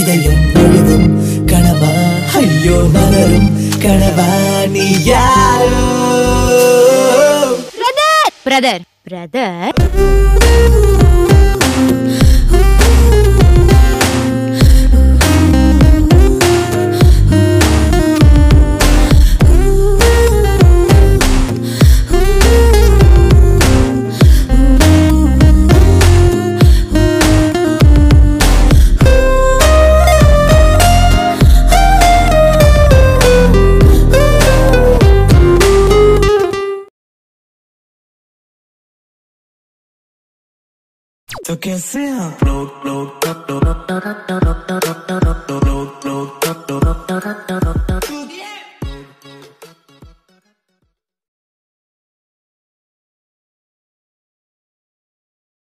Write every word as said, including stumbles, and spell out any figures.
இதயம் முழுதும் கனவா, ஐயோ மலரும் கனவா, நீ யாரோ பிரதர் பிரதர் பிரதர். तो कैसे आप लोग लोग